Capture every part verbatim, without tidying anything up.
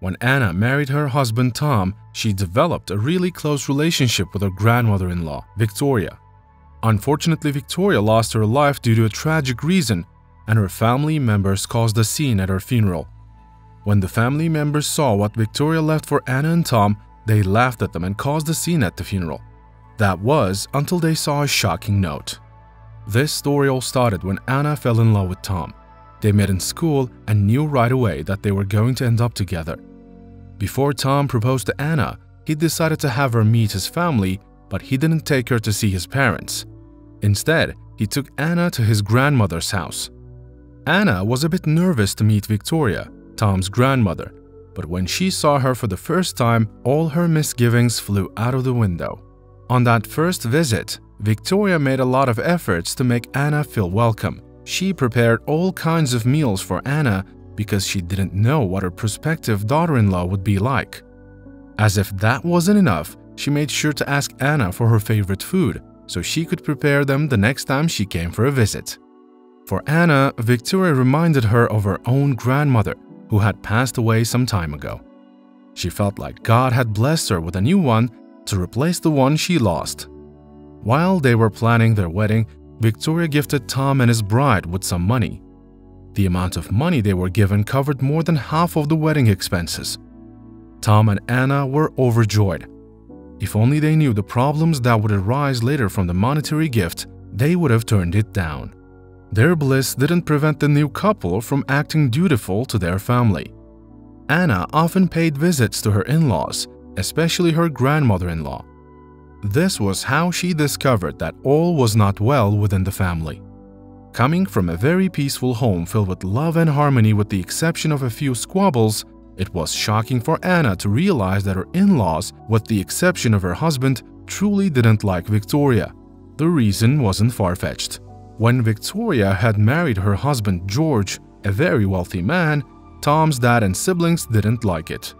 When Anna married her husband Tom, she developed a really close relationship with her grandmother-in-law, Victoria. Unfortunately, Victoria lost her life due to a tragic reason, and her family members caused a scene at her funeral. When the family members saw what Victoria left for Anna and Tom, they laughed at them and caused a scene at the funeral. That was until they saw a shocking note. This story all started when Anna fell in love with Tom. They met in school and knew right away that they were going to end up together. Before Tom proposed to Anna, he decided to have her meet his family, but he didn't take her to see his parents. Instead, he took Anna to his grandmother's house. Anna was a bit nervous to meet Victoria, Tom's grandmother, but when she saw her for the first time, all her misgivings flew out of the window. On that first visit, Victoria made a lot of efforts to make Anna feel welcome. She prepared all kinds of meals for Anna because she didn't know what her prospective daughter-in-law would be like. As if that wasn't enough, she made sure to ask Anna for her favorite food so she could prepare them the next time she came for a visit. For Anna, Victoria reminded her of her own grandmother, who had passed away some time ago. She felt like God had blessed her with a new one to replace the one she lost. While they were planning their wedding, Victoria gifted Tom and his bride with some money. The amount of money they were given covered more than half of the wedding expenses. Tom and Anna were overjoyed. If only they knew the problems that would arise later from the monetary gift, they would have turned it down. Their bliss didn't prevent the new couple from acting dutiful to their family. Anna often paid visits to her in-laws, especially her grandmother-in-law. This was how she discovered that all was not well within the family. Coming from a very peaceful home filled with love and harmony with the exception of a few squabbles, it was shocking for Anna to realize that her in-laws, with the exception of her husband, truly didn't like Victoria. The reason wasn't far-fetched. When Victoria had married her husband George, a very wealthy man, Tom's dad and siblings didn't like it.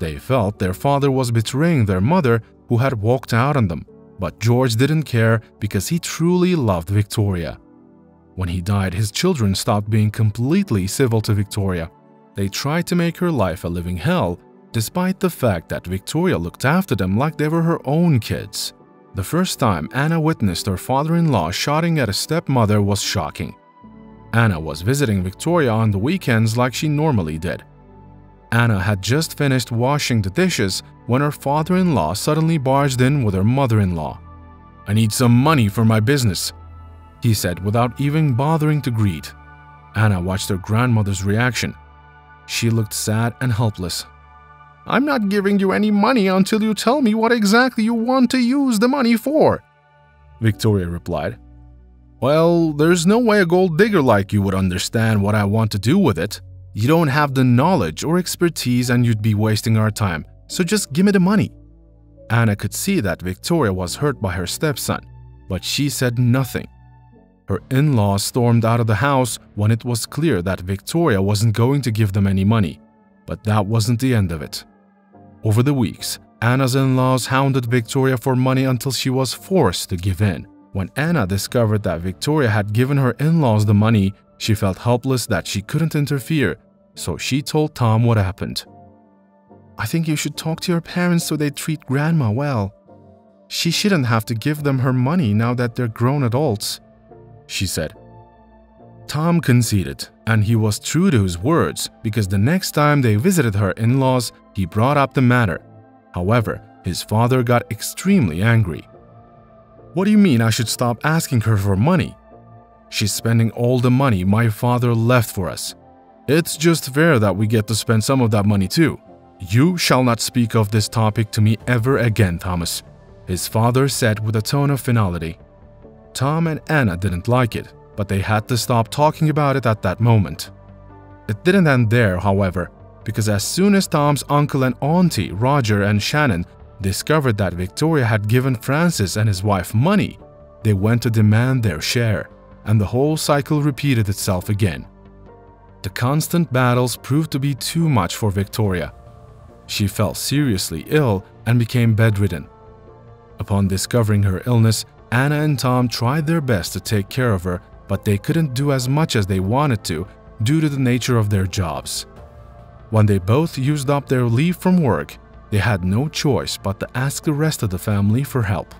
They felt their father was betraying their mother, who had walked out on them, but George didn't care because he truly loved Victoria. When he died, his children stopped being completely civil to Victoria. They tried to make her life a living hell, despite the fact that Victoria looked after them like they were her own kids. The first time Anna witnessed her father-in-law shouting at a stepmother was shocking. Anna was visiting Victoria on the weekends like she normally did. Anna had just finished washing the dishes when her father-in-law suddenly barged in with her mother-in-law. "I need some money for my business," he said without even bothering to greet. Anna watched her grandmother's reaction. She looked sad and helpless. "I'm not giving you any money until you tell me what exactly you want to use the money for," Victoria replied. "Well, there's no way a gold digger like you would understand what I want to do with it. You don't have the knowledge or expertise and you'd be wasting our time, so just give me the money." Anna could see that Victoria was hurt by her stepson, but she said nothing. Her in-laws stormed out of the house when it was clear that Victoria wasn't going to give them any money, but that wasn't the end of it. Over the weeks, Anna's in-laws hounded Victoria for money until she was forced to give in. When Anna discovered that Victoria had given her in-laws the money, she felt helpless that she couldn't interfere. So she told Tom what happened. "I think you should talk to your parents so they treat grandma well. She shouldn't have to give them her money now that they're grown adults," she said. Tom conceded, and he was true to his words because the next time they visited her in-laws, he brought up the matter. However, his father got extremely angry. "What do you mean I should stop asking her for money? She's spending all the money my father left for us. It's just fair that we get to spend some of that money too. You shall not speak of this topic to me ever again, Thomas," his father said with a tone of finality. Tom and Anna didn't like it, but they had to stop talking about it at that moment. It didn't end there, however, because as soon as Tom's uncle and auntie, Roger and Shannon, discovered that Victoria had given Francis and his wife money, they went to demand their share, and the whole cycle repeated itself again. The constant battles proved to be too much for Victoria. She fell seriously ill and became bedridden. Upon discovering her illness, Anna and Tom tried their best to take care of her, but they couldn't do as much as they wanted to due to the nature of their jobs. When they both used up their leave from work, they had no choice but to ask the rest of the family for help.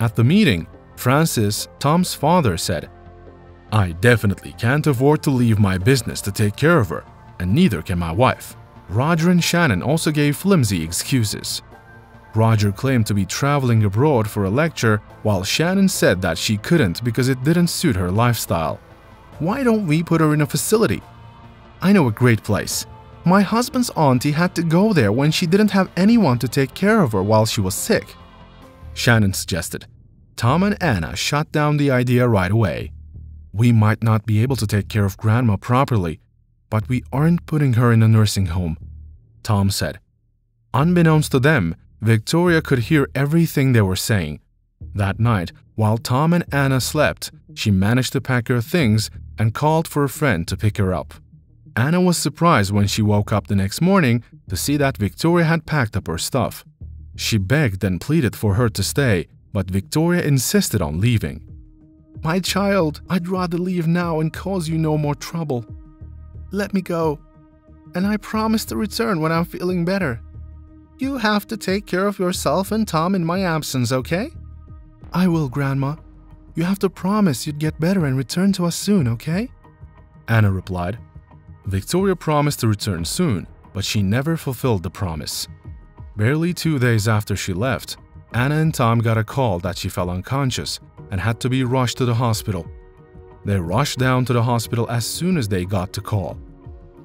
At the meeting, Francis, Tom's father, said, "I definitely can't afford to leave my business to take care of her, and neither can my wife." Roger and Shannon also gave flimsy excuses. Roger claimed to be traveling abroad for a lecture, while Shannon said that she couldn't because it didn't suit her lifestyle. "Why don't we put her in a facility? I know a great place. My husband's auntie had to go there when she didn't have anyone to take care of her while she was sick," Shannon suggested. Tom and Anna shut down the idea right away. "We might not be able to take care of Grandma properly, but we aren't putting her in a nursing home," Tom said. Unbeknownst to them, Victoria could hear everything they were saying. That night, while Tom and Anna slept, she managed to pack her things and called for a friend to pick her up. Anna was surprised when she woke up the next morning to see that Victoria had packed up her stuff. She begged and pleaded for her to stay, but Victoria insisted on leaving. "My child, I'd rather leave now and cause you no more trouble. Let me go, and I promise to return when I'm feeling better. You have to take care of yourself and Tom in my absence, okay?" "I will, Grandma. You have to promise you'd get better and return to us soon, okay?" Anna replied. Victoria promised to return soon, but she never fulfilled the promise. Barely two days after she left, Anna and Tom got a call that she fell unconscious and had to be rushed to the hospital. They rushed down to the hospital as soon as they got the call.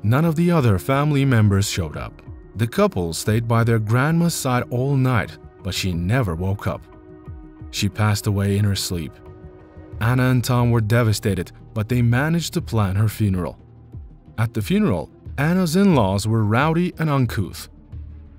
None of the other family members showed up. The couple stayed by their grandma's side all night, but she never woke up. She passed away in her sleep. Anna and Tom were devastated, but they managed to plan her funeral. At the funeral, Anna's in-laws were rowdy and uncouth.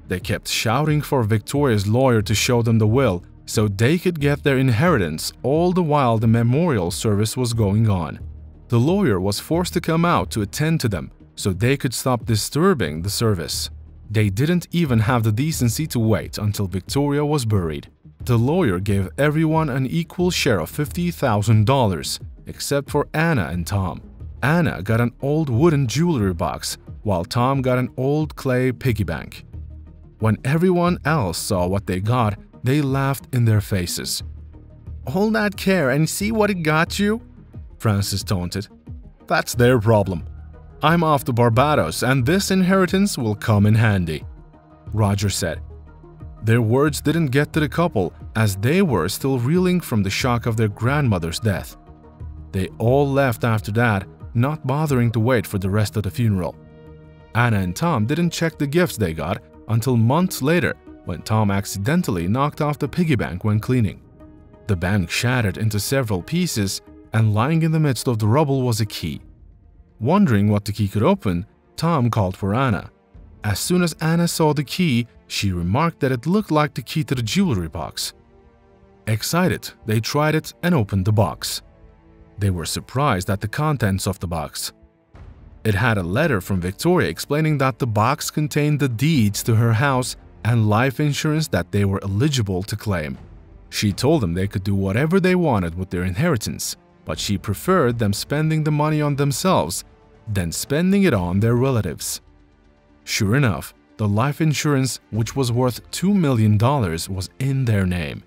They kept shouting for Victoria's lawyer to show them the will so they could get their inheritance, all the while the memorial service was going on. The lawyer was forced to come out to attend to them so they could stop disturbing the service. They didn't even have the decency to wait until Victoria was buried. The lawyer gave everyone an equal share of fifty thousand dollars, except for Anna and Tom. Anna got an old wooden jewelry box, while Tom got an old clay piggy bank. When everyone else saw what they got, they laughed in their faces. "All that care and see what it got you?" Francis taunted. "That's their problem. I'm off to Barbados and this inheritance will come in handy," Roger said. Their words didn't get to the couple as they were still reeling from the shock of their grandmother's death. They all left after that, not bothering to wait for the rest of the funeral. Anna and Tom didn't check the gifts they got until months later when Tom accidentally knocked off the piggy bank when cleaning. The bank shattered into several pieces and lying in the midst of the rubble was a key. Wondering what the key could open, Tom called for Anna. As soon as Anna saw the key, she remarked that it looked like the key to the jewelry box. Excited, they tried it and opened the box. They were surprised at the contents of the box. It had a letter from Victoria explaining that the box contained the deeds to her house and life insurance that they were eligible to claim. She told them they could do whatever they wanted with their inheritance, but she preferred them spending the money on themselves than spending it on their relatives. Sure enough, the life insurance, which was worth two million dollars, was in their name.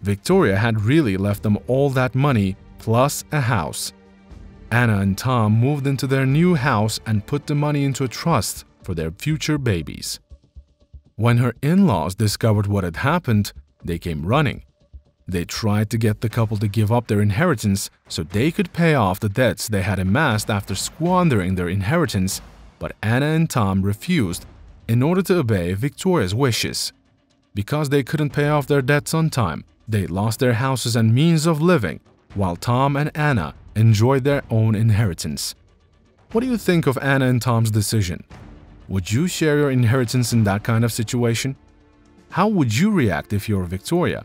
Victoria had really left them all that money plus a house. Anna and Tom moved into their new house and put the money into a trust for their future babies. When her in-laws discovered what had happened, they came running. They tried to get the couple to give up their inheritance so they could pay off the debts they had amassed after squandering their inheritance, but Anna and Tom refused in order to obey Victoria's wishes. Because they couldn't pay off their debts on time, they lost their houses and means of living, while Tom and Anna enjoyed their own inheritance. What do you think of Anna and Tom's decision? Would you share your inheritance in that kind of situation? How would you react if you're Victoria?